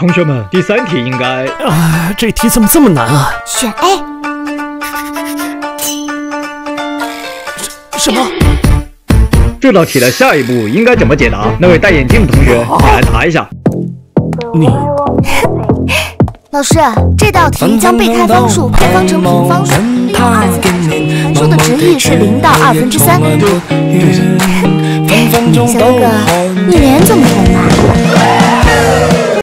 同学们，第三题应该……啊，这题怎么这么难啊？选 A。什么？这道题的下一步应该怎么解答？那位戴眼镜的同学，你来答一下。你。老师，这道题将被开方数配方成平方数，数的值域是0到2分之3。小哥哥，你脸怎么红？